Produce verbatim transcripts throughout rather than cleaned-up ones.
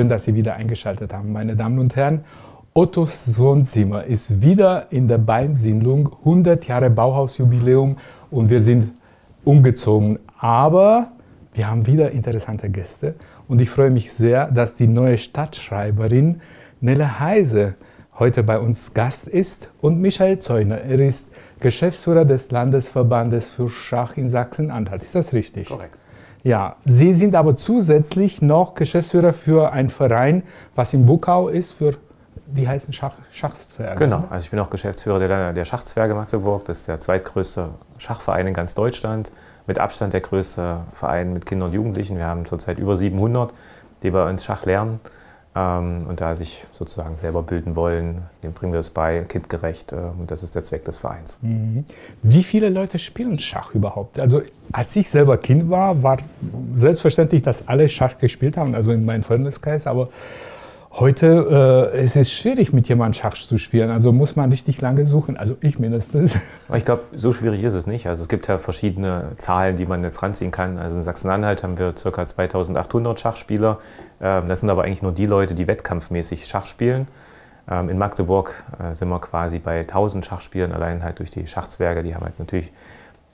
Schön, dass Sie wieder eingeschaltet haben, meine Damen und Herren. Ottos Wohnzimmer ist wieder in der Beimsiedlung, hundert Jahre Bauhausjubiläum, und wir sind umgezogen. Aber wir haben wieder interessante Gäste und ich freue mich sehr, dass die neue Stadtschreiberin Nelle Heise heute bei uns Gast ist und Michael Zeuner. Er ist Geschäftsführer des Landesverbandes für Schach in Sachsen-Anhalt. Ist das richtig? Korrekt. Ja, Sie sind aber zusätzlich noch Geschäftsführer für einen Verein, was in Bukau ist, für die heißen Schach Schachzwerge. Genau, also ich bin auch Geschäftsführer der, der Schachzwerge Magdeburg. Das ist der zweitgrößte Schachverein in ganz Deutschland, mit Abstand der größte Verein mit Kindern und Jugendlichen. Wir haben zurzeit über siebenhundert, die bei uns Schach lernen. Ähm, und da sich sozusagen selber bilden wollen, dem bringen wir das bei, kindgerecht, äh, und das ist der Zweck des Vereins. Mhm. Wie viele Leute spielen Schach überhaupt? Also als ich selber Kind war, war selbstverständlich, dass alle Schach gespielt haben, also in meinem Freundeskreis, aber heute äh, es ist schwierig, mit jemandem Schach zu spielen, also muss man richtig lange suchen, also ich mindestens. Ich glaube, so schwierig ist es nicht, also es gibt ja verschiedene Zahlen, die man jetzt ranziehen kann, also in Sachsen-Anhalt haben wir ca. zweitausendachthundert Schachspieler. Das sind aber eigentlich nur die Leute, die wettkampfmäßig Schach spielen. In Magdeburg sind wir quasi bei tausend Schachspielern, allein halt durch die Schachzwerge. Die haben halt natürlich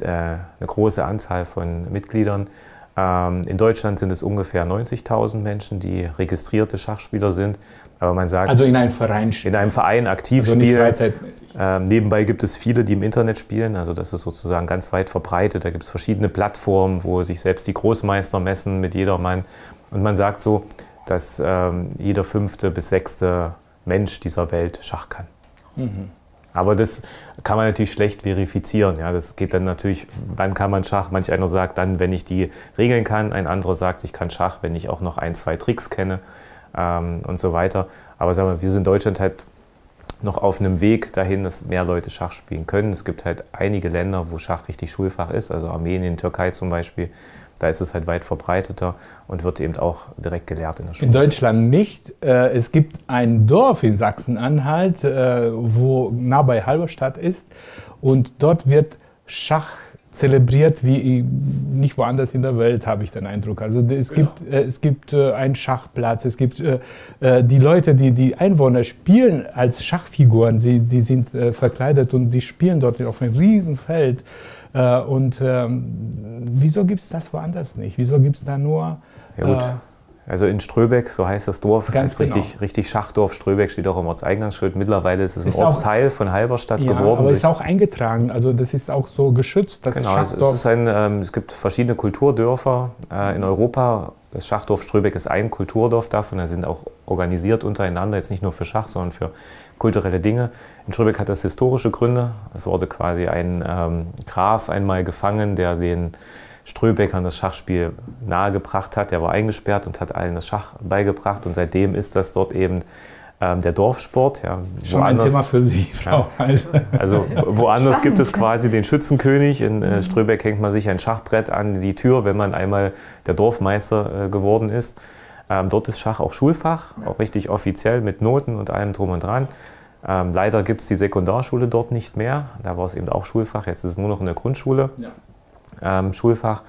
eine große Anzahl von Mitgliedern. In Deutschland sind es ungefähr neunzigtausend Menschen, die registrierte Schachspieler sind. Aber man sagt, also in einem Verein spielen. In einem Verein aktiv also spielen. Freizeitmäßig. Nebenbei gibt es viele, die im Internet spielen. Also das ist sozusagen ganz weit verbreitet. Da gibt es verschiedene Plattformen, wo sich selbst die Großmeister messen mit jedermann. Und man sagt so, dass ähm, jeder fünfte bis sechste Mensch dieser Welt Schach kann. Mhm. Aber das kann man natürlich schlecht verifizieren. Ja, das geht dann natürlich, wann kann man Schach? Manch einer sagt dann, wenn ich die Regeln kann. Ein anderer sagt, ich kann Schach, wenn ich auch noch ein, zwei Tricks kenne, ähm, und so weiter. Aber sagen wir, wir sind in Deutschland halt noch auf einem Weg dahin, dass mehr Leute Schach spielen können. Es gibt halt einige Länder, wo Schach richtig Schulfach ist, also Armenien, Türkei zum Beispiel. Da ist es halt weit verbreiteter und wird eben auch direkt gelehrt in der Schule. In Deutschland nicht. Es gibt ein Dorf in Sachsen-Anhalt, wo nah bei Halberstadt ist. Und dort wird Schach zelebriert wie nicht woanders in der Welt, habe ich den Eindruck. Also es genau. gibt, es gibt einen Schachplatz, es gibt die Leute, die, die Einwohner spielen als Schachfiguren. Sie, die sind verkleidet und die spielen dort auf einem riesen Feld. Und ähm, wieso gibt es das woanders nicht? Wieso gibt es da nur... Äh, ja gut, also in Ströbeck, so heißt das Dorf, ganz ist richtig, genau. richtig Schachdorf Ströbeck, steht auch im Ortseingangsschild. Mittlerweile ist es ein ist Ortsteil auch, von Halberstadt ja, geworden. Aber es ist auch eingetragen, also das ist auch so geschützt, das genau, Schachdorf... Genau, es, ist ein, ähm, es gibt verschiedene Kulturdörfer äh, in Europa. Das Schachdorf Ströbeck ist ein Kulturdorf davon, da sind auch organisiert untereinander, jetzt nicht nur für Schach, sondern für kulturelle Dinge. In Ströbeck hat das historische Gründe. Es wurde quasi ein ähm, Graf einmal gefangen, der den Ströbeckern das Schachspiel nahegebracht hat. Der war eingesperrt und hat allen das Schach beigebracht und seitdem ist das dort eben ähm, der Dorfsport. Ja, schon ein Thema für Sie, Frau Heise. Ja, also woanders gibt es quasi den Schützenkönig. In äh, Ströbeck hängt man sich ein Schachbrett an die Tür, wenn man einmal der Dorfmeister äh, geworden ist. Ähm, dort ist Schach auch Schulfach, auch richtig offiziell mit Noten und allem drum und dran. Ähm, leider gibt es die Sekundarschule dort nicht mehr. Da war es eben auch Schulfach, jetzt ist es nur noch in der Grundschule ja. ähm, Schulfach.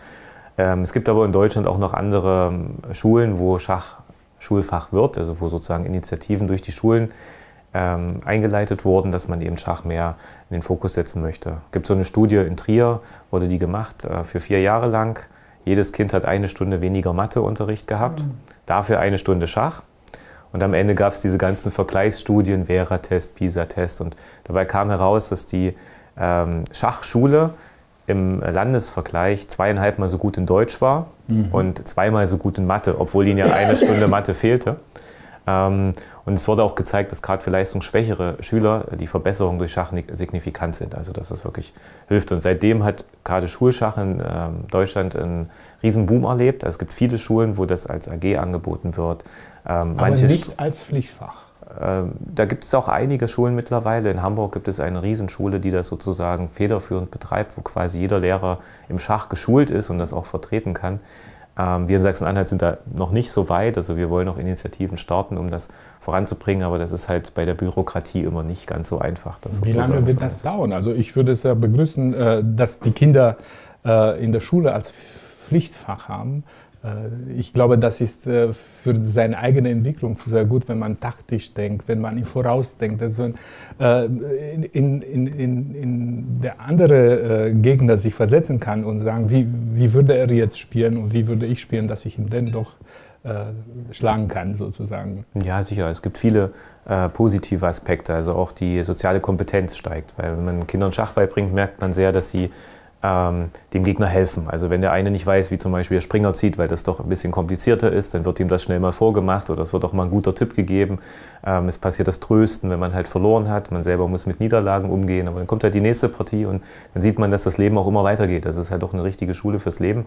Ähm, es gibt aber in Deutschland auch noch andere ähm, Schulen, wo Schach Schulfach wird, also wo sozusagen Initiativen durch die Schulen ähm, eingeleitet wurden, dass man eben Schach mehr in den Fokus setzen möchte. Es gibt so eine Studie in Trier, wurde die gemacht äh, für vier Jahre lang. Jedes Kind hat eine Stunde weniger Matheunterricht gehabt, mhm. dafür eine Stunde Schach. Und am Ende gab es diese ganzen Vergleichsstudien, Vera-Test, PISA-Test. Und dabei kam heraus, dass die ähm, Schachschule im Landesvergleich zweieinhalb Mal so gut in Deutsch war mhm. und zweimal so gut in Mathe, obwohl ihnen ja eine Stunde Mathe fehlte. Ähm, und es wurde auch gezeigt, dass gerade für leistungsschwächere Schüler die Verbesserungen durch Schach signifikant sind, also dass das wirklich hilft. Und seitdem hat gerade Schulschach in ähm, Deutschland einen riesen Boom erlebt. Also es gibt viele Schulen, wo das als A G angeboten wird. Ähm, Aber manche nicht als Pflichtfach? Ähm, da gibt es auch einige Schulen mittlerweile. In Hamburg gibt es eine Riesenschule, die das sozusagen federführend betreibt, wo quasi jeder Lehrer im Schach geschult ist und das auch vertreten kann. Wir in Sachsen-Anhalt sind da noch nicht so weit, also wir wollen auch Initiativen starten, um das voranzubringen, aber das ist halt bei der Bürokratie immer nicht ganz so einfach. Das Wie lange wird das dauern? Also ich würde es ja begrüßen, dass die Kinder in der Schule als Pflichtfach haben. Ich glaube, das ist für seine eigene Entwicklung sehr gut, wenn man taktisch denkt, wenn man im Voraus denkt. Also wenn in, in, in, in der andere Gegner sich versetzen kann und sagen, wie, wie würde er jetzt spielen und wie würde ich spielen, dass ich ihn denn doch äh, schlagen kann, sozusagen. Ja, sicher. Es gibt viele äh, positive Aspekte. Also auch die soziale Kompetenz steigt. Weil wenn man Kindern Schach beibringt, merkt man sehr, dass sie dem Gegner helfen. Also wenn der eine nicht weiß, wie zum Beispiel der Springer zieht, weil das doch ein bisschen komplizierter ist, dann wird ihm das schnell mal vorgemacht oder es wird auch mal ein guter Tipp gegeben. Ähm, es passiert das Trösten, wenn man halt verloren hat. Man selber muss mit Niederlagen umgehen, aber dann kommt halt die nächste Partie und dann sieht man, dass das Leben auch immer weitergeht. Das ist halt doch eine richtige Schule fürs Leben.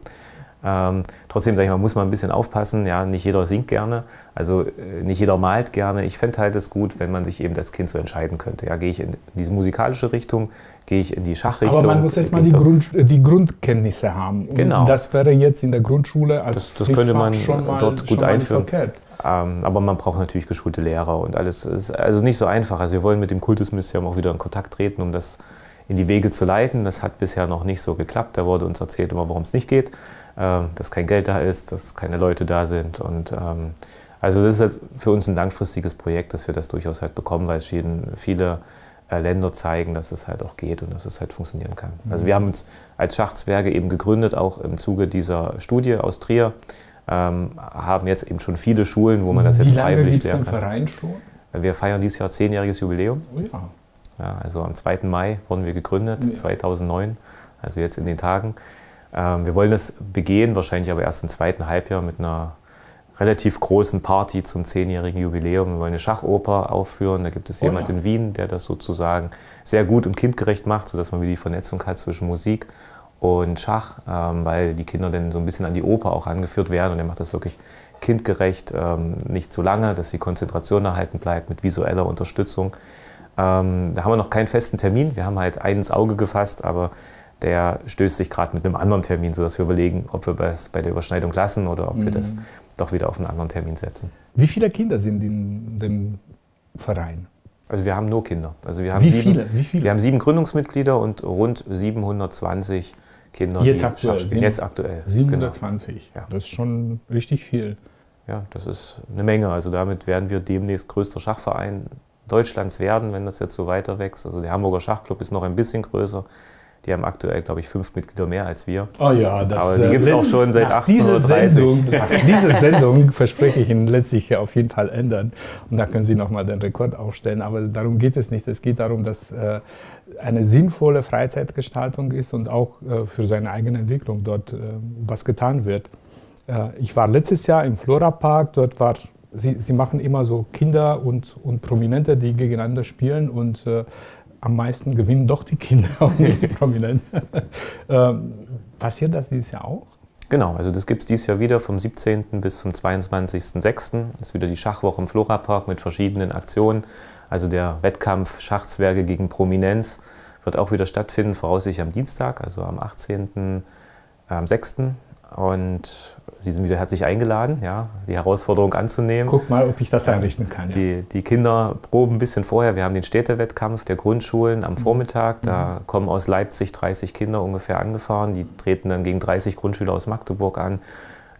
Ähm, trotzdem, sag ich mal, muss man ein bisschen aufpassen. Ja, nicht jeder singt gerne, also nicht jeder malt gerne. Ich fände halt es gut, wenn man sich eben als Kind so entscheiden könnte. Ja, gehe ich in diese musikalische Richtung, gehe ich in die Schachrichtung. Aber man muss jetzt mal die, Grund, die Grundkenntnisse haben. Und genau. Das wäre jetzt in der Grundschule als das, das könnte man schon mal, dort gut schon einführen. Ähm, aber man braucht natürlich geschulte Lehrer und alles. Es ist also nicht so einfach. Also wir wollen mit dem Kultusministerium auch wieder in Kontakt treten, um das in die Wege zu leiten. Das hat bisher noch nicht so geklappt. Da wurde uns erzählt immer, warum es nicht geht. Dass kein Geld da ist, dass keine Leute da sind. Und, ähm, also das ist halt für uns ein langfristiges Projekt, dass wir das durchaus halt bekommen, weil es viele äh, Länder zeigen, dass es halt auch geht und dass es halt funktionieren kann. Mhm. Also wir haben uns als Schachzwerge eben gegründet, auch im Zuge dieser Studie aus Trier, ähm, haben jetzt eben schon viele Schulen, wo man das jetzt freiwillig lernen kann. Wie lange gibt's den Verein schon? Wir feiern dieses Jahr zehnjähriges Jubiläum. Oh ja. Ja, also am zweiten Mai wurden wir gegründet, ja. zweitausendneun, also jetzt in den Tagen. Wir wollen das begehen, wahrscheinlich aber erst im zweiten Halbjahr mit einer relativ großen Party zum zehnjährigen Jubiläum. Wir wollen eine Schachoper aufführen. Da gibt es jemand oh ja. in Wien, der das sozusagen sehr gut und kindgerecht macht, sodass man wieder die Vernetzung hat zwischen Musik und Schach, weil die Kinder dann so ein bisschen an die Oper auch angeführt werden. Und er macht das wirklich kindgerecht, nicht zu lange, dass die Konzentration erhalten bleibt mit visueller Unterstützung. Da haben wir noch keinen festen Termin. Wir haben halt einen ins Auge gefasst, aber der stößt sich gerade mit einem anderen Termin, sodass wir überlegen, ob wir das bei der Überschneidung lassen oder ob mhm. wir das doch wieder auf einen anderen Termin setzen. Wie viele Kinder sind in dem Verein? Also wir haben nur Kinder. Also wir haben Wie sieben, viele? Wie viele? Wir haben sieben Gründungsmitglieder und rund siebenhundertzwanzig Kinder, jetzt die aktuell, Schach spielen. Jetzt aktuell. siebenhundertzwanzig, genau. Ja. Das ist schon richtig viel. Ja, das ist eine Menge. Also damit werden wir demnächst größter Schachverein Deutschlands werden, wenn das jetzt so weiter wächst. Also der Hamburger Schachclub ist noch ein bisschen größer. Die haben aktuell, glaube ich, fünf Mitglieder mehr als wir. Oh ja, das aber die gibt es auch schon seit achtzehnhundertdreißig. Nach dieser Sendung verspreche ich Ihnen, lässt sich ja auf jeden Fall ändern. Und da können Sie nochmal den Rekord aufstellen. Aber darum geht es nicht. Es geht darum, dass äh, eine sinnvolle Freizeitgestaltung ist und auch äh, für seine eigene Entwicklung dort äh, was getan wird. Äh, ich war letztes Jahr im Flora Park. Dort war Sie, Sie machen immer so Kinder und, und Prominente, die gegeneinander spielen und äh, am meisten gewinnen doch die Kinder und nicht die Prominenten. ähm, passiert das dieses Jahr auch? Genau, also das gibt es dieses Jahr wieder vom siebzehnten bis zum zweiundzwanzigsten sechsten ist wieder die Schachwoche im Flora Park mit verschiedenen Aktionen. Also der Wettkampf Schachzwerge gegen Prominenz wird auch wieder stattfinden, voraussichtlich am Dienstag, also am achtzehnten am sechsten Und Sie sind wieder herzlich eingeladen, ja, die Herausforderung anzunehmen. Guck mal, ob ich das einrichten kann. Ja. Die, die Kinder proben ein bisschen vorher. Wir haben den Städtewettkampf der Grundschulen am Vormittag. Da kommen aus Leipzig dreißig Kinder ungefähr angefahren. Die treten dann gegen dreißig Grundschüler aus Magdeburg an.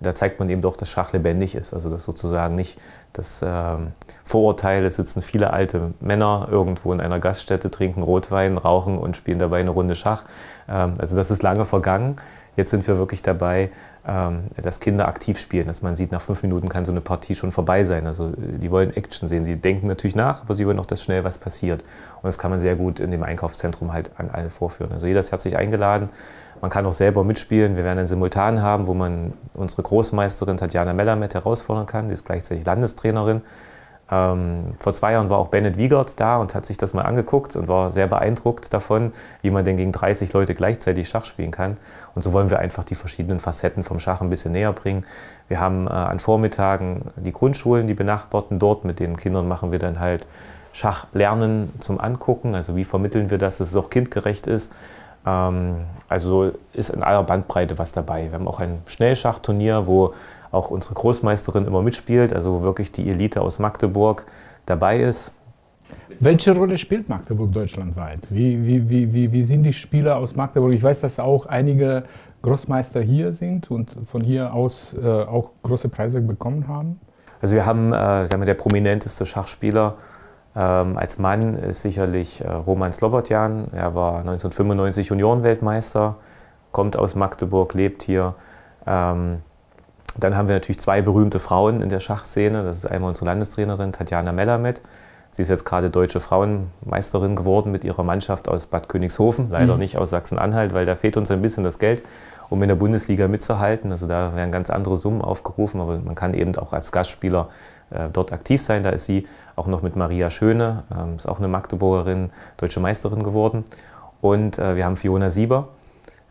Da zeigt man eben doch, dass Schach lebendig ist. Also dass sozusagen nicht das ähm, Vorurteil, es sitzen viele alte Männer irgendwo in einer Gaststätte, trinken Rotwein, rauchen und spielen dabei eine Runde Schach. Ähm, also das ist lange vergangen. Jetzt sind wir wirklich dabei, dass Kinder aktiv spielen, dass man sieht, nach fünf Minuten kann so eine Partie schon vorbei sein. Also die wollen Action sehen. Sie denken natürlich nach, aber sie wollen auch, dass schnell was passiert. Und das kann man sehr gut in dem Einkaufszentrum halt an alle vorführen. Also jeder ist herzlich eingeladen. Man kann auch selber mitspielen. Wir werden einen Simultan haben, wo man unsere Großmeisterin Tatjana Melamed herausfordern kann. Die ist gleichzeitig Landestrainerin. Ähm, vor zwei Jahren war auch Bennett Wiegert da und hat sich das mal angeguckt und war sehr beeindruckt davon, wie man denn gegen dreißig Leute gleichzeitig Schach spielen kann. Und so wollen wir einfach die verschiedenen Facetten vom Schach ein bisschen näher bringen. Wir haben äh, an Vormittagen die Grundschulen, die Benachbarten dort. Mit den Kindern machen wir dann halt Schachlernen zum Angucken. Also wie vermitteln wir das, dass es auch kindgerecht ist. Ähm, also ist in aller Bandbreite was dabei. Wir haben auch ein Schnellschachturnier, wo auch unsere Großmeisterin immer mitspielt, also wo wirklich die Elite aus Magdeburg dabei ist. Welche Rolle spielt Magdeburg deutschlandweit? Wie, wie, wie, wie, wie sind die Spieler aus Magdeburg? Ich weiß, dass auch einige Großmeister hier sind und von hier aus äh, auch große Preise bekommen haben? Also wir haben, äh, sagen wir, der prominenteste Schachspieler ähm, als Mann ist sicherlich äh, Roman Slobertjan. Er war neunzehnhundertfünfundneunzig Juniorenweltmeister, kommt aus Magdeburg, lebt hier. Ähm, dann haben wir natürlich zwei berühmte Frauen in der Schachszene. Das ist einmal unsere Landestrainerin Tatjana Melamed. Sie ist jetzt gerade deutsche Frauenmeisterin geworden mit ihrer Mannschaft aus Bad Königshofen, leider mhm. nicht aus Sachsen-Anhalt, weil da fehlt uns ein bisschen das Geld, um in der Bundesliga mitzuhalten. Also da werden ganz andere Summen aufgerufen, aber man kann eben auch als Gastspieler äh, dort aktiv sein. Da ist sie auch noch mit Maria Schöne, ähm, ist auch eine Magdeburgerin, deutsche Meisterin geworden. Und äh, wir haben Fiona Sieber,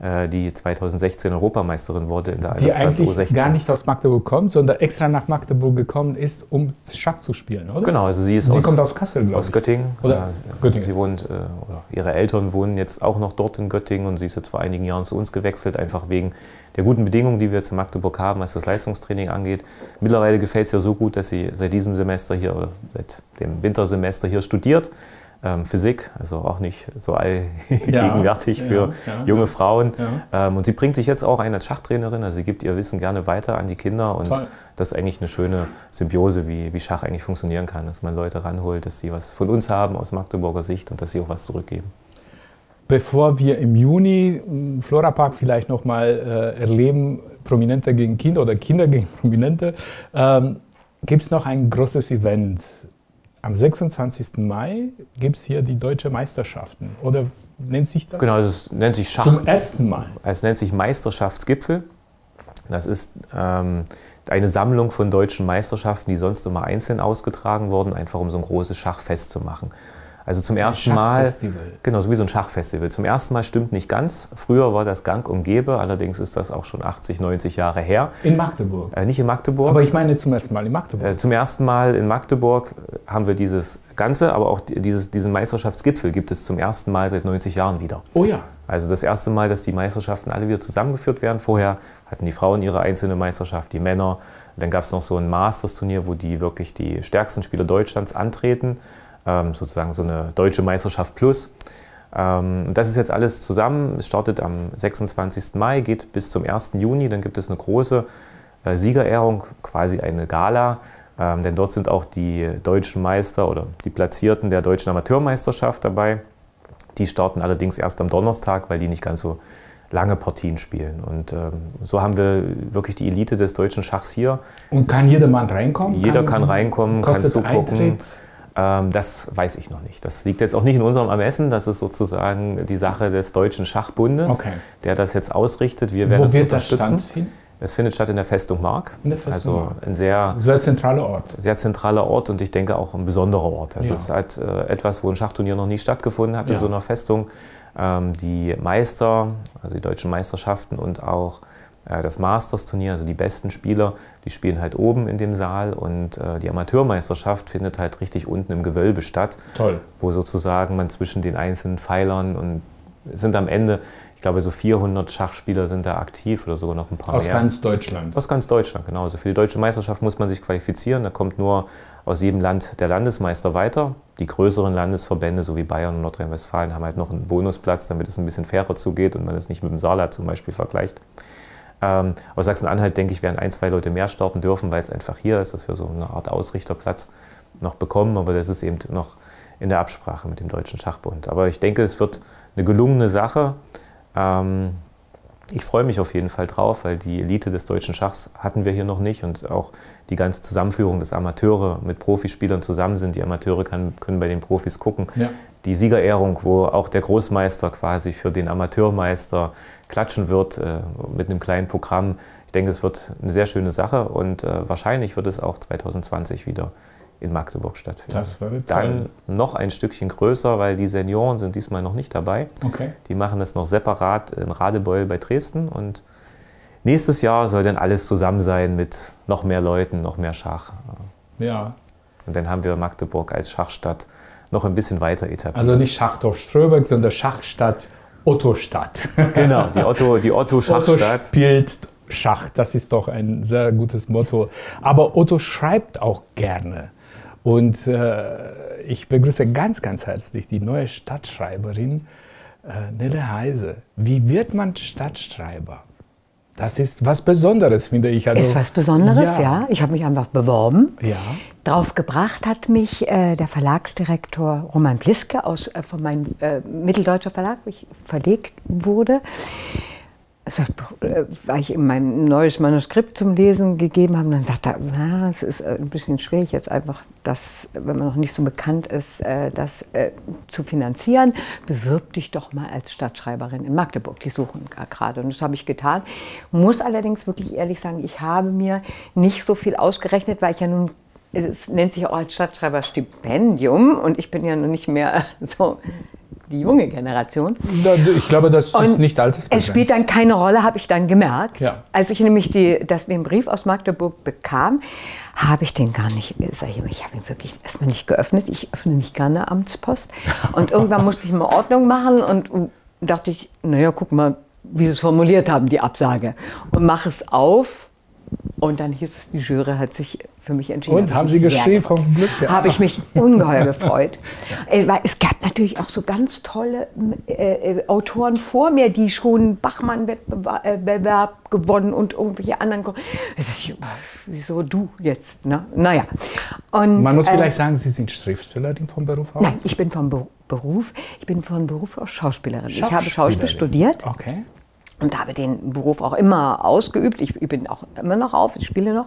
äh, die zweitausendsechzehn Europameisterin wurde in der Altersklasse U sechzehn. Die eigentlich gar nicht aus Magdeburg kommt, sondern extra nach Magdeburg gekommen ist, um Schach zu spielen, oder? Genau, also sie ist sie aus, kommt aus Kassel, glaube ich. Aus Göttingen. Oder? Äh, Göttingen. Sie wohnt, äh, oder ihre Eltern wohnen jetzt auch noch dort in Göttingen und sie ist jetzt vor einigen Jahren zu uns gewechselt, einfach wegen der guten Bedingungen, die wir jetzt in Magdeburg haben, was das Leistungstraining angeht. Mittlerweile gefällt es ihr so gut, dass sie seit diesem Semester hier, oder seit dem Wintersemester hier studiert. Ähm, Physik, also auch nicht so allgegenwärtig ja, für ja, ja, junge Frauen. Ja. Ähm, und sie bringt sich jetzt auch ein als Schachtrainerin, also sie gibt ihr Wissen gerne weiter an die Kinder. Und Toll. Das ist eigentlich eine schöne Symbiose, wie, wie Schach eigentlich funktionieren kann, dass man Leute ranholt, dass die was von uns haben aus Magdeburger Sicht und dass sie auch was zurückgeben. Bevor wir im Juni Flora Park vielleicht nochmal äh, erleben, Prominente gegen Kinder oder Kinder gegen Prominente, ähm, gibt es noch ein großes Event. Am sechsundzwanzigsten Mai gibt es hier die Deutsche Meisterschaften, oder nennt sich das? Genau, also es nennt sich Schach. Zum ersten Mal. Es nennt sich Meisterschaftsgipfel. Das ist ähm, eine Sammlung von deutschen Meisterschaften, die sonst immer einzeln ausgetragen wurden, einfach um so ein großes Schachfest zu machen. Also zum ersten Mal, genau, so wie so ein Schachfestival. Zum ersten Mal stimmt nicht ganz. Früher war das gang und gäbe, allerdings ist das auch schon achtzig, neunzig Jahre her. In Magdeburg? Äh, nicht in Magdeburg. Aber ich meine zum ersten Mal in Magdeburg. Äh, zum ersten Mal in Magdeburg haben wir dieses Ganze, aber auch dieses, diesen Meisterschaftsgipfel gibt es zum ersten Mal seit neunzig Jahren wieder. Oh ja. Also das erste Mal, dass die Meisterschaften alle wieder zusammengeführt werden. Vorher hatten die Frauen ihre einzelne Meisterschaft, die Männer. Dann gab es noch so ein Masters-Turnier, wo die wirklich die stärksten Spieler Deutschlands antreten. Sozusagen so eine deutsche Meisterschaft plus. Und das ist jetzt alles zusammen. Es startet am sechsundzwanzigsten Mai, geht bis zum ersten Juni. Dann gibt es eine große Siegerehrung, quasi eine Gala. Denn dort sind auch die deutschen Meister oder die Platzierten der deutschen Amateurmeisterschaft dabei. Die starten allerdings erst am Donnerstag, weil die nicht ganz so lange Partien spielen. Und ähm, so haben wir wirklich die Elite des deutschen Schachs hier. Und kann jedermann reinkommen? Jeder kann, kann reinkommen, kann zugucken. Eintritt. Das weiß ich noch nicht. Das liegt jetzt auch nicht in unserem Ermessen. Das ist sozusagen die Sache des Deutschen Schachbundes, okay. der das jetzt ausrichtet. Wir werden Wo es wird unterstützen. Das stattfinden? Es findet statt in der Festung Mark. In der Festung also Mark. Ein sehr, sehr zentraler Ort. Sehr zentraler Ort und ich denke auch ein besonderer Ort. Also ja. Es ist halt etwas, wo ein Schachturnier noch nie stattgefunden hat ja. in so einer Festung. Die Meister, also die deutschen Meisterschaften und auch das Masters-Turnier, also die besten Spieler, die spielen halt oben in dem Saal und äh, die Amateurmeisterschaft findet halt richtig unten im Gewölbe statt. Toll. Wo sozusagen man zwischen den einzelnen Pfeilern und sind am Ende, ich glaube so vierhundert Schachspieler sind da aktiv oder sogar noch ein paar mehr. Aus ganz Deutschland. Aus ganz Deutschland, genau. Also für die deutsche Meisterschaft muss man sich qualifizieren, da kommt nur aus jedem Land der Landesmeister weiter. Die größeren Landesverbände, so wie Bayern und Nordrhein-Westfalen, haben halt noch einen Bonusplatz, damit es ein bisschen fairer zugeht und man es nicht mit dem Saarland zum Beispiel vergleicht. Ähm, aus Sachsen-Anhalt, denke ich, werden ein, zwei Leute mehr starten dürfen, weil es einfach hier ist, dass wir so eine Art Ausrichterplatz noch bekommen. Aber das ist eben noch in der Absprache mit dem Deutschen Schachbund. Aber ich denke, es wird eine gelungene Sache. Ähm, ich freue mich auf jeden Fall drauf, weil die Elite des deutschen Schachs hatten wir hier noch nicht. Und auch die ganze Zusammenführung, dass Amateure mit Profispielern zusammen sind. Die Amateure kann, können bei den Profis gucken. Ja. Die Siegerehrung, wo auch der Großmeister quasi für den Amateurmeister klatschen wird äh, mit einem kleinen Programm. Ich denke, es wird eine sehr schöne Sache und äh, wahrscheinlich wird es auch zwanzig zwanzig wieder in Magdeburg stattfinden. Das wäre toll. Dann noch ein Stückchen größer, weil die Senioren sind diesmal noch nicht dabei. Okay. Die machen das noch separat in Radebeul bei Dresden und nächstes Jahr soll dann alles zusammen sein mit noch mehr Leuten, noch mehr Schach. Ja. Und dann haben wir Magdeburg als Schachstadt noch ein bisschen weiter etabliert. Also nicht Schachdorf Ströbeck, sondern Schachstadt Otto-Stadt. Genau, die Otto, die Otto-Schachstadt. Otto spielt Schach, das ist doch ein sehr gutes Motto. Aber Otto schreibt auch gerne. Und äh, ich begrüße ganz, ganz herzlich die neue Stadtschreiberin äh, Nelle Heise. Wie wird man Stadtschreiber? Das ist was Besonderes, finde ich. Also, ist was Besonderes, ja. ja. Ich habe mich einfach beworben. Ja. Drauf gebracht hat mich äh, der Verlagsdirektor Roman Bliske aus, äh, von meinem äh, Mitteldeutscher Verlag, wo ich verlegt wurde. Also, äh, weil ich ihm mein neues Manuskript zum Lesen gegeben habe, und dann sagte er, na, es ist ein bisschen schwierig jetzt einfach, das, wenn man noch nicht so bekannt ist, äh, das äh, zu finanzieren. Bewirb dich doch mal als Stadtschreiberin in Magdeburg, die suchen gerade. Und das habe ich getan. Muss allerdings wirklich ehrlich sagen, ich habe mir nicht so viel ausgerechnet, weil ich ja nun, es nennt sich auch als Stadtschreiber Stipendium, und ich bin ja nun nicht mehr so die junge Generation. Ich glaube, das und ist nicht altersbegrenzt. Es spielt dann keine Rolle, habe ich dann gemerkt. Ja. Als ich nämlich die, das, den Brief aus Magdeburg bekam, habe ich den gar nicht, sag ich, ich habe ihn wirklich erstmal nicht geöffnet. Ich öffne nicht gerne Amtspost. Und irgendwann musste ich mal Ordnung machen und, und dachte ich, naja, guck mal, wie sie es formuliert haben, die Absage. Und mache es auf. Und dann hieß es, die Jury hat sich für mich entschieden. Und haben Sie geschrieben vom Glück? Ja. Habe ich mich ungeheuer gefreut. Weil es gab natürlich auch so ganz tolle äh, Autoren vor mir, die schon Bachmann-Wettbewerb gewonnen und irgendwelche anderen. Ich, wieso du jetzt? Ne? Naja. Und, Man muss äh, vielleicht sagen, Sie sind Schriftstellerin vom Beruf aus? Nein, ich bin vom Be Beruf, ich bin von Beruf aus Schauspielerin. Schauspielerin. Ich habe Schauspiel studiert. Okay. Und habe den Beruf auch immer ausgeübt. Ich bin auch immer noch auf, ich spiele noch.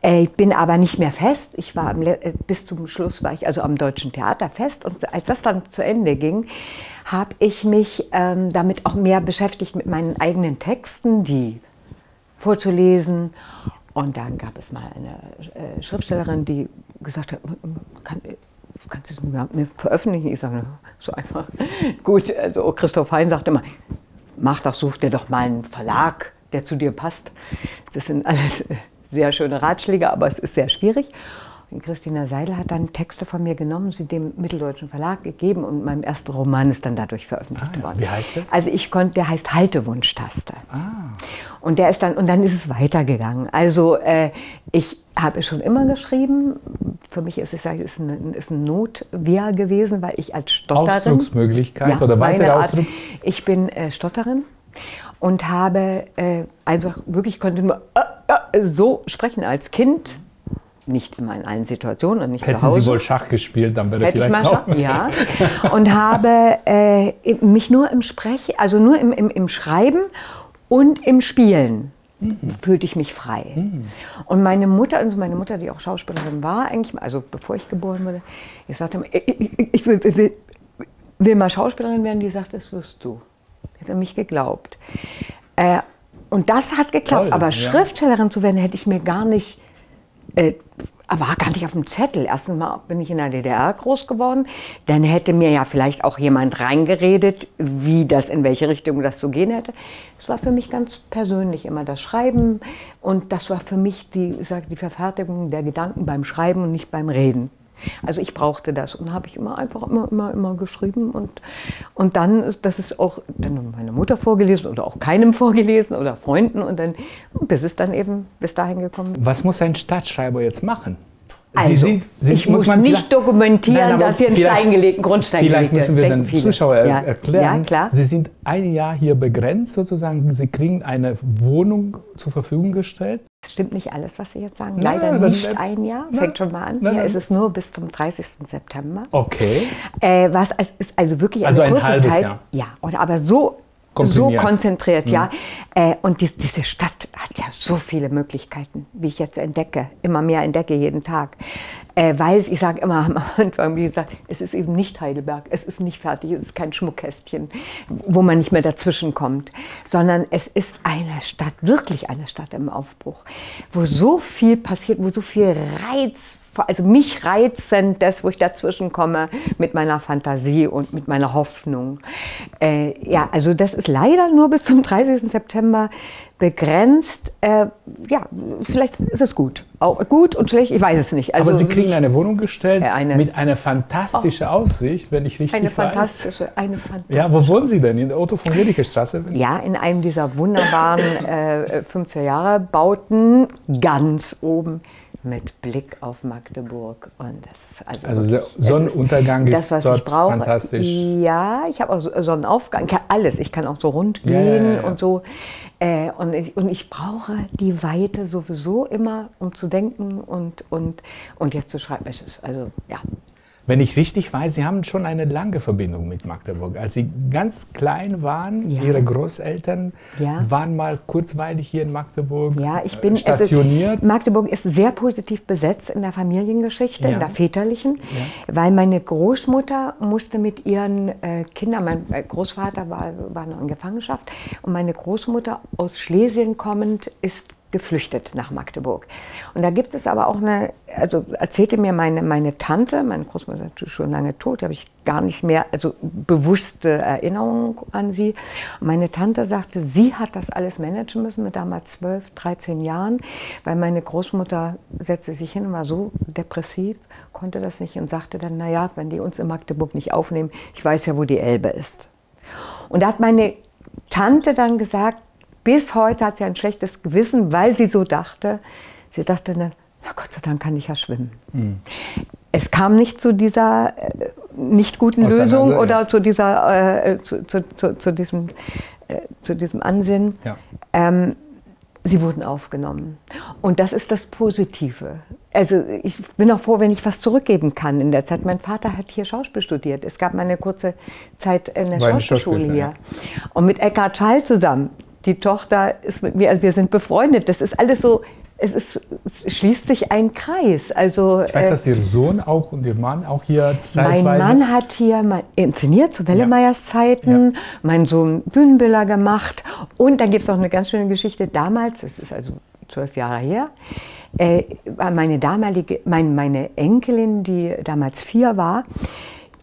Ich bin aber nicht mehr fest. Ich war am, bis zum Schluss war ich also am Deutschen Theater fest. Und als das dann zu Ende ging, habe ich mich ähm, damit auch mehr beschäftigt, mit meinen eigenen Texten, die vorzulesen. Und dann gab es mal eine äh, Schriftstellerin, die gesagt hat, kann, kannst du es mir, mir veröffentlichen? Ich sage, so einfach. Gut, also Christoph Hein sagte immer, mach doch, such dir doch mal einen Verlag, der zu dir passt. Das sind alles sehr schöne Ratschläge, aber es ist sehr schwierig. Und Christina Seidel hat dann Texte von mir genommen, sie dem Mitteldeutschen Verlag gegeben, und meinem ersten Roman ist dann dadurch veröffentlicht ah, worden. Wie heißt das? Also ich konnte, der heißt Haltewunschtaste. Ah. Und der ist dann, und dann ist es weitergegangen. Also äh, ich habe schon immer geschrieben. Für mich ist es ist ein, ist ein Notwehr gewesen, weil ich als Stotterin Ausdrucksmöglichkeit ja, oder weitere Ausdruck. Art, ich bin äh, Stotterin und habe äh, einfach wirklich konnte nur äh, äh, so sprechen als Kind. Nicht immer in allen Situationen und nicht zu Hause. Hätten Sie wohl Schach gespielt, dann wäre vielleicht auch. Ja. Und habe äh, mich nur im Sprech, also nur im, im, im Schreiben und im Spielen mhm. fühlte ich mich frei. Mhm. Und meine Mutter, also meine Mutter, die auch Schauspielerin war eigentlich, also bevor ich geboren wurde, ich sagte, ich, ich, ich will, will, will mal Schauspielerin werden. Die sagte, das wirst du. Hat an mich geglaubt. Äh, und das hat geklappt. Toll, aber ja. Schriftstellerin zu werden, hätte ich mir gar nicht Äh, war gar nicht auf dem Zettel. Erstens mal bin ich in der D D R groß geworden. Dann hätte mir ja vielleicht auch jemand reingeredet, wie das, in welche Richtung das zu gehen hätte. Es war für mich ganz persönlich immer das Schreiben. Und das war für mich die, sag, die Verfertigung der Gedanken beim Schreiben und nicht beim Reden. Also ich brauchte das und habe ich immer einfach immer, immer, immer geschrieben. Und, und dann ist das ist auch dann meiner Mutter vorgelesen oder auch keinem vorgelesen oder Freunden. Und dann bis es dann eben bis dahin gekommen ist. Was muss ein Stadtschreiber jetzt machen? Also, Sie sind, Sie, ich muss, muss man nicht dokumentieren, nein, dass hier ein Stein gelegten Grundstein gelegt wird. Vielleicht müssen wir den Zuschauer ja. erklären, ja, klar. Sie sind ein Jahr hier begrenzt sozusagen, Sie kriegen eine Wohnung zur Verfügung gestellt. Das stimmt nicht alles, was Sie jetzt sagen. Nein, Leider dann, nicht ein Jahr, nein, fängt schon mal an. Nein, hier nein. ist es nur bis zum dreißigsten September. Okay. Äh, was es ist also wirklich eine also kurze ein halbes Zeit. Jahr. Ja, oder, aber so... So konzentriert, mhm. ja. Äh, und die, diese Stadt hat ja so viele Möglichkeiten, wie ich jetzt entdecke, immer mehr entdecke jeden Tag. Äh, weil ich sage immer am Anfang, wie gesagt, es ist eben nicht Heidelberg, es ist nicht fertig, es ist kein Schmuckkästchen, wo man nicht mehr dazwischen kommt, sondern es ist eine Stadt, wirklich eine Stadt im Aufbruch, wo so viel passiert, wo so viel Reiz, also mich reizend, das, wo ich dazwischen komme, mit meiner Fantasie und mit meiner Hoffnung. Äh, ja, also das ist leider nur bis zum dreißigsten September begrenzt. Äh, ja, vielleicht ist es gut. Auch gut und schlecht, ich weiß es nicht. Also, aber Sie kriegen eine Wohnung gestellt eine, mit einer fantastischen oh, Aussicht, wenn ich richtig eine weiß. Fantastische, eine fantastische. Ja, wo wohnen Sie denn? In der Otto von Guericke Straße? Ja, in einem dieser wunderbaren äh, fünfziger Jahre Bauten, ganz oben. mit Blick auf Magdeburg. Und das ist also, also wirklich, Sonnenuntergang ist, ist das, was dort ich brauche. Fantastisch. Ja, ich habe auch Sonnenaufgang, ich kann alles. Ich kann auch so rund gehen ja, ja, ja. und so. Äh, und, ich, und ich brauche die Weite sowieso immer, um zu denken und, und, und jetzt zu schreiben. Es ist also, ja. Wenn ich richtig weiß, Sie haben schon eine lange Verbindung mit Magdeburg. Als Sie ganz klein waren, ja. Ihre Großeltern ja. waren mal kurzweilig hier in Magdeburg ja, ich bin, stationiert. Es ist, Magdeburg ist sehr positiv besetzt in der Familiengeschichte, ja. in der väterlichen, ja. weil meine Großmutter musste mit ihren äh, Kindern, mein Großvater war, war noch in Gefangenschaft, und meine Großmutter aus Schlesien kommend ist geflüchtet nach Magdeburg. Und da gibt es aber auch eine, also erzählte mir meine, meine Tante, meine Großmutter ist natürlich schon lange tot, da habe ich gar nicht mehr, also bewusste Erinnerungen an sie. Und meine Tante sagte, sie hat das alles managen müssen mit damals zwölf, dreizehn Jahren, weil meine Großmutter setzte sich hin und war so depressiv, konnte das nicht und sagte dann, naja, wenn die uns in Magdeburg nicht aufnehmen, ich weiß ja, wo die Elbe ist. Und da hat meine Tante dann gesagt, bis heute hat sie ein schlechtes Gewissen, weil sie so dachte. Sie dachte dann, na Gott sei Dank kann ich ja schwimmen. Mhm. Es kam nicht zu dieser äh, nicht guten Lösung oder ja. zu, dieser, äh, zu, zu, zu, zu, diesem, äh, zu diesem Ansinnen. Ja. Ähm, sie wurden aufgenommen. Und das ist das Positive. Also ich bin auch froh, wenn ich was zurückgeben kann in der Zeit. Mein Vater hat hier Schauspiel studiert. Es gab mal eine kurze Zeit in der Schauspielschule hier. Ja. Und mit Eckhard Schall zusammen. Die Tochter ist mit mir, also wir sind befreundet. Das ist alles so, es, ist, es schließt sich ein Kreis. Also, ich weiß, äh, dass Ihr Sohn auch und Ihr Mann auch hier zeitweise... Mein Mann hat hier mal inszeniert zu Wellemeyers Zeiten, ja. mein Sohn Bühnenbilder gemacht. Und dann gibt es noch eine ganz schöne Geschichte. Damals, das ist also zwölf Jahre her, äh, war meine damalige, mein, meine Enkelin, die damals vier war,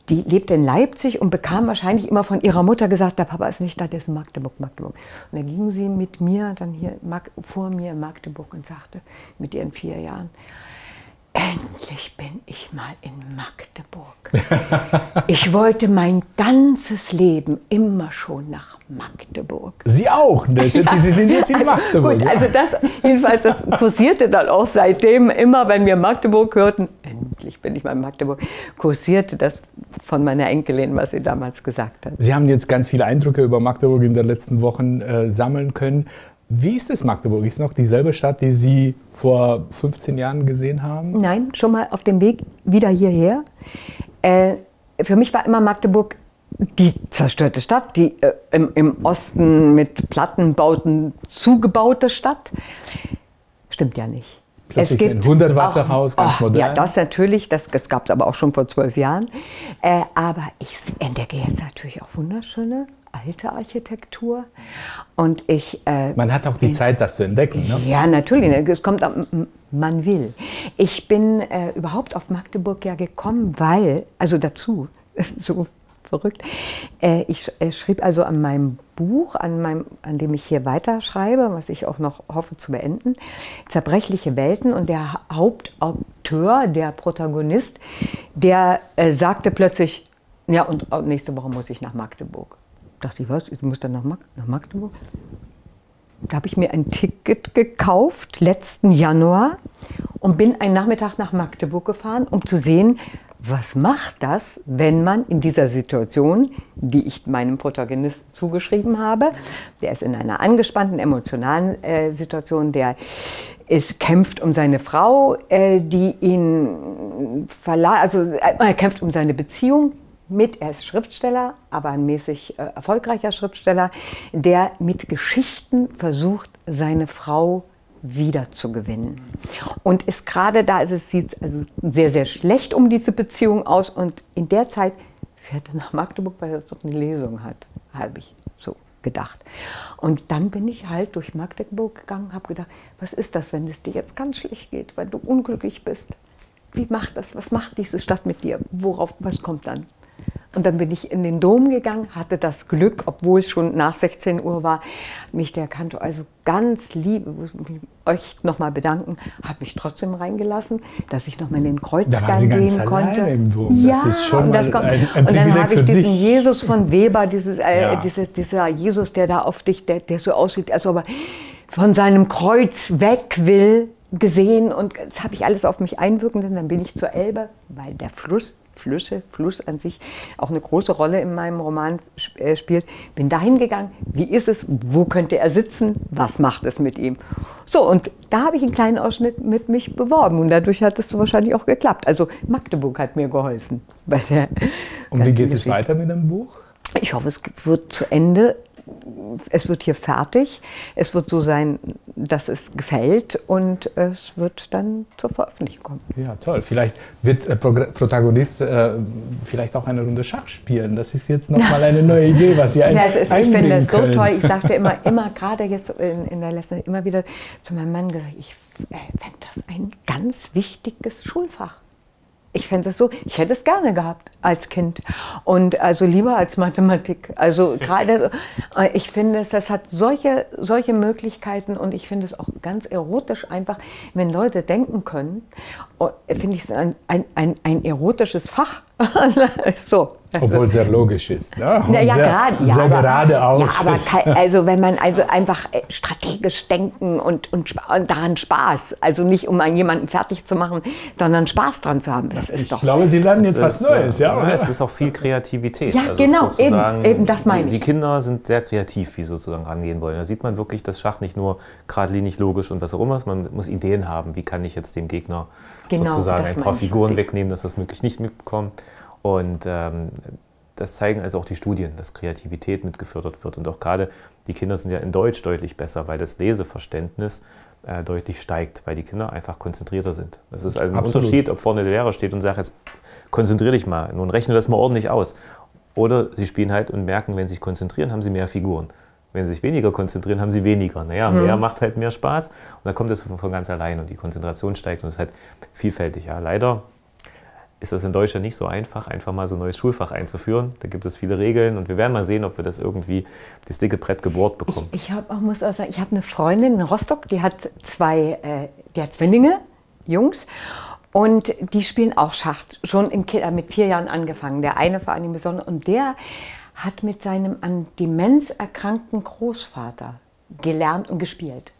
die lebte in Leipzig und bekam wahrscheinlich immer von ihrer Mutter gesagt, der Papa ist nicht da, der ist in Magdeburg, Magdeburg. Und dann ging sie mit mir, dann hier vor mir in Magdeburg und sagte mit ihren vier Jahren, endlich bin ich mal in Magdeburg. Ich wollte mein ganzes Leben immer schon nach Magdeburg. Sie auch? Ne? Sie ja. sind jetzt in also, Magdeburg. Gut, also das, jedenfalls, das kursierte dann auch seitdem immer, wenn wir Magdeburg hörten, endlich bin ich mal in Magdeburg, kursierte das von meiner Enkelin, was sie damals gesagt hat. Sie haben jetzt ganz viele Eindrücke über Magdeburg in den letzten Wochen äh, sammeln können. Wie ist es Magdeburg? Ist es noch dieselbe Stadt, die Sie vor fünfzehn Jahren gesehen haben? Nein, schon mal auf dem Weg wieder hierher. Äh, für mich war immer Magdeburg die zerstörte Stadt, die äh, im, im Osten mit Plattenbauten zugebaute Stadt. Stimmt ja nicht. Plötzlich es gibt ein Hundertwasserhaus, ganz oh, modern. Ja, das natürlich, das, das gab es aber auch schon vor zwölf Jahren. Äh, aber ich entdecke jetzt natürlich auch wunderschöne alte Architektur und ich... Äh, man hat auch die Zeit, das zu entdecken, ne? Ja, natürlich, es kommt, man will. Ich bin äh, überhaupt auf Magdeburg ja gekommen, weil, also dazu, so verrückt, äh, ich äh, schrieb also an meinem Buch, an, meinem, an dem ich hier weiterschreibe, was ich auch noch hoffe zu beenden, Zerbrechliche Welten, und der Hauptauteur, der Protagonist, der äh, sagte plötzlich, ja, und nächste Woche muss ich nach Magdeburg. Dachte ich, was, ich muss dann nach, Mag nach Magdeburg. Da habe ich mir ein Ticket gekauft, letzten Januar, und bin einen Nachmittag nach Magdeburg gefahren, um zu sehen, was macht das, wenn man in dieser Situation, die ich meinem Protagonisten zugeschrieben habe, der ist in einer angespannten, emotionalen äh, Situation, der ist, kämpft um seine Frau, äh, die ihn verla- also äh, er kämpft um seine Beziehung, mit, er ist Schriftsteller, aber ein mäßig äh, erfolgreicher Schriftsteller, der mit Geschichten versucht, seine Frau wiederzugewinnen. Und ist gerade da, also es sieht also sehr, sehr schlecht um diese Beziehung aus, und in der Zeit fährt er nach Magdeburg, weil er doch eine Lesung hat, habe ich so gedacht. Und dann bin ich halt durch Magdeburg gegangen, habe gedacht, was ist das, wenn es dir jetzt ganz schlecht geht, weil du unglücklich bist? Wie macht das, was macht diese Stadt mit dir? Worauf, was kommt dann? Und dann bin ich in den Dom gegangen, hatte das Glück, obwohl es schon nach sechzehn Uhr war, mich der Kantor also ganz lieb, muss mich euch nochmal bedanken, hat mich trotzdem reingelassen, dass ich nochmal in den Kreuzgang gehen konnte. Im Dom. Ja, das ist schon und, das kommt, ein, ein und dann habe ich diesen sich. Jesus von Weber, dieses, äh, ja. dieses, dieser Jesus, der da auf dich, der, der so aussieht, als ob er von seinem Kreuz weg will, gesehen und das habe ich alles auf mich einwirken lassen. Dann bin ich zur Elbe, weil der Fluss, Flüsse, Fluss an sich auch eine große Rolle in meinem Roman spielt. Bin dahin gegangen, wie ist es, wo könnte er sitzen, was macht es mit ihm? So, und da habe ich einen kleinen Ausschnitt mit mich beworben und dadurch hat es wahrscheinlich auch geklappt. Also Magdeburg hat mir geholfen bei der Und wie geht es weiter mit dem Buch? Ich hoffe, es wird zu Ende. Es wird hier fertig, es wird so sein, dass es gefällt und es wird dann zur Veröffentlichung kommen. Ja, toll. Vielleicht wird der Protagonist äh, vielleicht auch eine Runde Schach spielen. Das ist jetzt nochmal eine neue Idee, was Sie ein, ja, es ist, einbringen können. Ich finde das so toll. Ich sagte immer, immer gerade jetzt in, in der letzten immer wieder zu meinem Mann gesagt, ich äh, fände das ein ganz wichtiges Schulfach. Ich fände es so, ich hätte es gerne gehabt als Kind und also lieber als Mathematik. Also gerade, ich finde es, das hat solche, solche Möglichkeiten und ich finde es auch ganz erotisch einfach, wenn Leute denken können, finde ich es ein, ein, ein, ein erotisches Fach. So. Obwohl es sehr logisch ist, ne? Ja, ja, sehr, grad, ja, sehr aber, geradeaus. Ja, aber ist. Also wenn man also einfach strategisch denken und, und, und daran Spaß, also nicht um einen jemanden fertig zu machen, sondern Spaß dran zu haben, das ist ich doch... Ich glaube, Sie lernen jetzt was Neues, ja, oder? Es ist auch viel Kreativität. Ja, also genau, eben, eben, das meine ich. Die Kinder sind sehr kreativ, wie sie sozusagen rangehen wollen. Da sieht man wirklich, dass Schach nicht nur geradlinig, logisch und was auch immer ist, man muss Ideen haben, wie kann ich jetzt dem Gegner genau, sozusagen ein paar Figuren ich. wegnehmen, dass das möglichst nicht mitbekommt. Und ähm, das zeigen also auch die Studien, dass Kreativität mitgefördert wird. Und auch gerade die Kinder sind ja in Deutsch deutlich besser, weil das Leseverständnis äh, deutlich steigt, weil die Kinder einfach konzentrierter sind. Das ist also ein Absolut. Unterschied, ob vorne der Lehrer steht und sagt, jetzt konzentrier dich mal, nun rechne das mal ordentlich aus. Oder sie spielen halt und merken, wenn sie sich konzentrieren, haben sie mehr Figuren. Wenn sie sich weniger konzentrieren, haben sie weniger. Naja, mhm. mehr macht halt mehr Spaß. Und dann kommt das von ganz allein und die Konzentration steigt und es ist halt vielfältig. Ja, leider ist das in Deutschland nicht so einfach, einfach mal so ein neues Schulfach einzuführen. Da gibt es viele Regeln und wir werden mal sehen, ob wir das irgendwie, das dicke Brett gebohrt bekommen. Ich, ich hab auch, muss auch sagen, ich habe eine Freundin in Rostock, die hat zwei, äh, die hat Zwillinge, Jungs, und die spielen auch Schach, schon im Kind, mit vier Jahren angefangen. Der eine vor allem besonders, und der hat mit seinem an Demenz erkrankten Großvater gelernt und gespielt.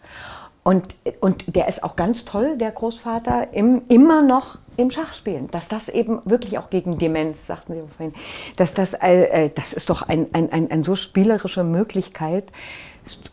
Und, und der ist auch ganz toll, der Großvater, im, immer noch im Schachspielen. Dass das eben wirklich auch gegen Demenz, sagten Sie vorhin, dass das, äh, das ist doch eine ein, ein, ein so spielerische Möglichkeit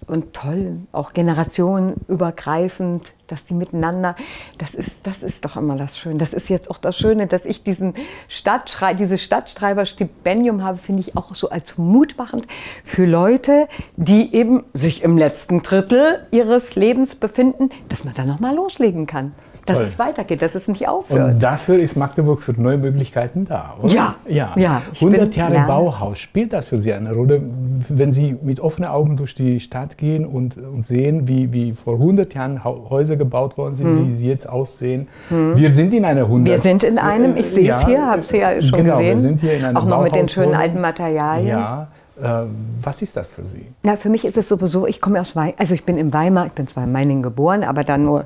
und toll, auch generationenübergreifend, dass die miteinander, das ist, das ist doch immer das Schöne. Das ist jetzt auch das Schöne, dass ich diesen Stadtschrei, dieses Stadtschreiber-Stipendium habe, finde ich auch so als mutmachend für Leute, die eben sich im letzten Drittel ihres Lebens befinden, dass man da nochmal loslegen kann. Dass Toll. es weitergeht, dass es nicht aufhört. Und dafür ist Magdeburg für neue Möglichkeiten da, oder? Ja. ja. ja hundert Jahre Bauhaus, spielt das für Sie eine Rolle, wenn Sie mit offenen Augen durch die Stadt gehen und, und sehen, wie, wie vor hundert Jahren Häuser gebaut worden sind, hm. wie sie jetzt aussehen? Hm. Wir sind in einer hundert Wir sind in einem, ich sehe es ja, hier, habe es ja schon genau, gesehen. Wir sind hier in einem Auch noch Bauhaus mit den schönen alten Materialien. Ja. Was ist das für Sie? Na, für mich ist es sowieso, ich komme aus Weimar, also ich bin in Weimar, ich bin zwar in Meiningen geboren, aber dann nur...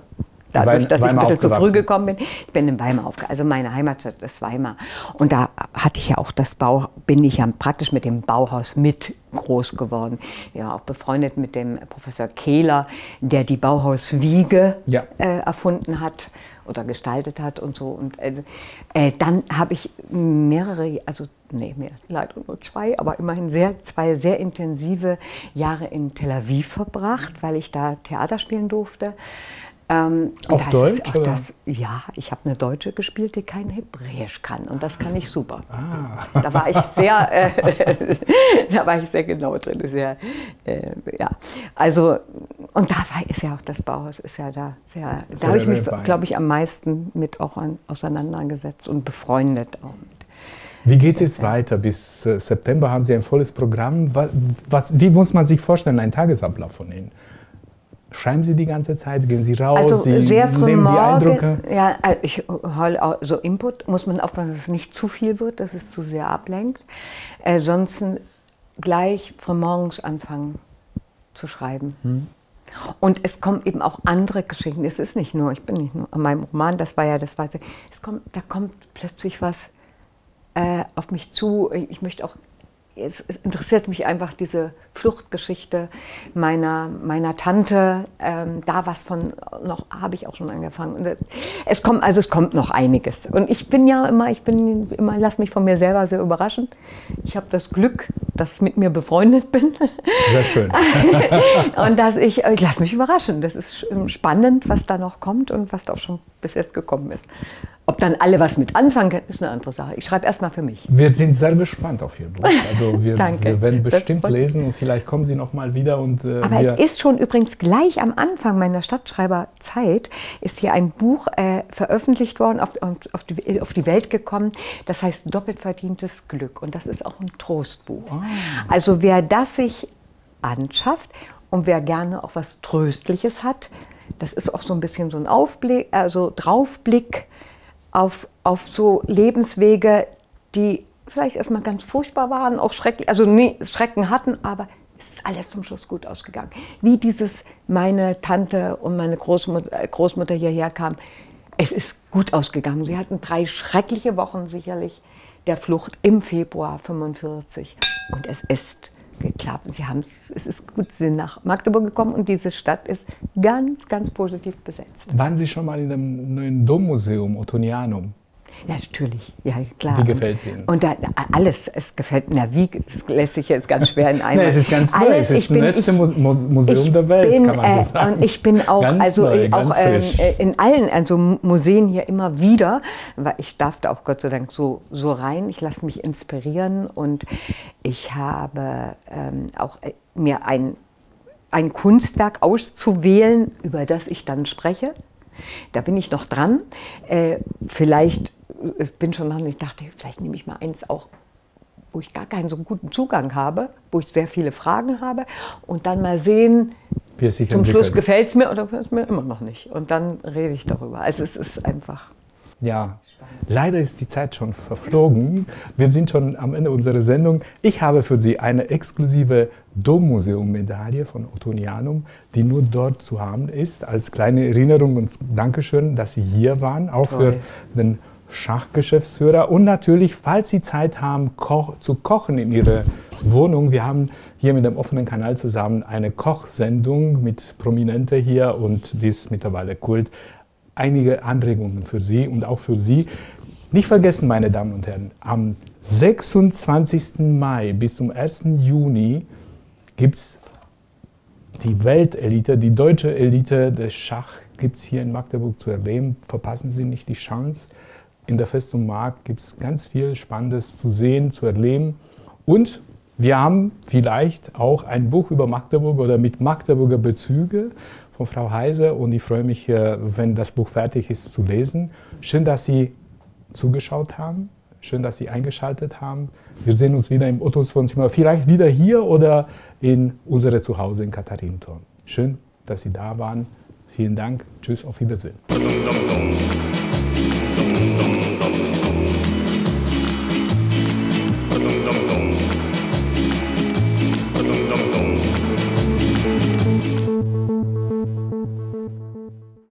Dadurch, dass ich ein bisschen zu früh gekommen bin. Ich bin in Weimar aufgewachsen. Also meine Heimatstadt ist Weimar. Und da hatte ich ja auch das Bau, bin ich ja praktisch mit dem Bauhaus mit groß geworden. Ja, auch befreundet mit dem Professor Kehler, der die Bauhauswiege ja. äh, erfunden hat oder gestaltet hat und so. Und äh, äh, dann habe ich mehrere, also nee, mehr, leider nur zwei, aber immerhin sehr, zwei sehr intensive Jahre in Tel Aviv verbracht, weil ich da Theater spielen durfte. Ähm, auf das Deutsch? Ist auch das, ja, ich habe eine Deutsche gespielt, die kein Hebräisch kann. Und das kann ich super. Ah. Da war ich sehr, äh, da war ich sehr genau drin. Sehr, äh, ja. Also, und da war, ist ja auch das Bauhaus, ist ja da sehr, sehr da habe ich mich, glaube ich, am meisten mit auch an, auseinandergesetzt und befreundet auch. Wie geht es weiter? Bis äh, September haben Sie ein volles Programm. Was, was, wie muss man sich vorstellen, einen Tagesablauf von Ihnen? Schreiben Sie die ganze Zeit, gehen Sie raus, also Sie sehr früh nehmen die Eindrücke? Ja, ich hole auch so Input, muss man aufpassen, dass es nicht zu viel wird, dass es zu sehr ablenkt. Äh, sonst gleich von morgens anfangen zu schreiben. Hm. Und es kommen eben auch andere Geschichten, es ist nicht nur, ich bin nicht nur an meinem Roman, das war ja das Weiße, es kommt, da kommt plötzlich was äh, auf mich zu, ich möchte auch es interessiert mich einfach diese Fluchtgeschichte meiner, meiner Tante. Ähm, da was von noch habe ich auch schon angefangen. Und es kommt, also es kommt noch einiges. Und ich bin ja immer, ich bin immer, lass mich von mir selber sehr überraschen. Ich habe das Glück, dass ich mit mir befreundet bin. Sehr schön. Und dass ich, ich lasse mich überraschen. Das ist spannend, was da noch kommt und was da auch schon bis jetzt gekommen ist. Ob dann alle was mit anfangen können, ist eine andere Sache. Ich schreibe erstmal für mich. Wir sind sehr gespannt auf Ihr Buch. Also wir, Danke. wir werden bestimmt lesen und vielleicht kommen Sie noch mal wieder. Und, äh, aber wir es ist schon übrigens gleich am Anfang meiner Stadtschreiberzeit ist hier ein Buch äh, veröffentlicht worden, auf, auf, die, auf die Welt gekommen. Das heißt Doppelt verdientes Glück. Und das ist auch ein Trostbuch. Oh. Also wer das sich anschafft und wer gerne auch was Tröstliches hat, das ist auch so ein bisschen so ein Aufblick, also Draufblick. Auf, auf so Lebenswege, die vielleicht erstmal ganz furchtbar waren, auch schrecklich, also nie Schrecken hatten, aber es ist alles zum Schluss gut ausgegangen. Wie dieses, meine Tante und meine Großmutter, Großmutter hierher kam, es ist gut ausgegangen. Sie hatten drei schreckliche Wochen sicherlich der Flucht im Februar fünfundvierzig und es ist geklappt. Sie haben, es ist gut, Sie sind nach Magdeburg gekommen und diese Stadt ist ganz, ganz positiv besetzt. Waren Sie schon mal in dem neuen Dommuseum Ottonianum? Ja, natürlich, ja klar. Wie gefällt es Ihnen? Und da, alles, es gefällt, na wie, das lässt sich jetzt ganz schwer in einem. Es ist ganz neu, alles, es ist das beste Museum der Welt, bin, kann man so sagen. Äh, und ich bin auch, ganz also neu, auch ähm, in allen also Museen hier immer wieder, weil ich darf da auch Gott sei Dank so, so rein, ich lasse mich inspirieren und ich habe ähm, auch äh, mir ein, ein Kunstwerk auszuwählen, über das ich dann spreche. Da bin ich noch dran, äh, vielleicht ich bin schon dran, ich dachte, vielleicht nehme ich mal eins auch, wo ich gar keinen so guten Zugang habe, wo ich sehr viele Fragen habe und dann mal sehen, zum Schluss gefällt es mir oder gefällt es mir immer noch nicht. Und dann rede ich darüber. Also es ist einfach ja, spannend. Leider ist die Zeit schon verflogen. Wir sind schon am Ende unserer Sendung. Ich habe für Sie eine exklusive Dommuseum-Medaille von Ottonianum, die nur dort zu haben ist, als kleine Erinnerung und Dankeschön, dass Sie hier waren, auch Toll. für den Schachgeschäftsführer und natürlich, falls Sie Zeit haben, ko zu kochen in Ihrer Wohnung. Wir haben hier mit dem offenen Kanal zusammen eine Kochsendung mit Prominenten hier und die ist mittlerweile Kult. Einige Anregungen für Sie und auch für Sie. Nicht vergessen, meine Damen und Herren, am sechsundzwanzigsten Mai bis zum ersten Juni gibt es die Weltelite, die deutsche Elite des Schach gibt es hier in Magdeburg zu erleben. Verpassen Sie nicht die Chance. In der Festung Mark gibt es ganz viel Spannendes zu sehen, zu erleben. Und wir haben vielleicht auch ein Buch über Magdeburg oder mit Magdeburger Bezüge von Frau Heise. Und ich freue mich, wenn das Buch fertig ist, zu lesen. Schön, dass Sie zugeschaut haben. Schön, dass Sie eingeschaltet haben. Wir sehen uns wieder im Ottos Wohnzimmer. Vielleicht wieder hier oder in unserem Zuhause in Katharinenturm. Schön, dass Sie da waren. Vielen Dank. Tschüss, auf Wiedersehen.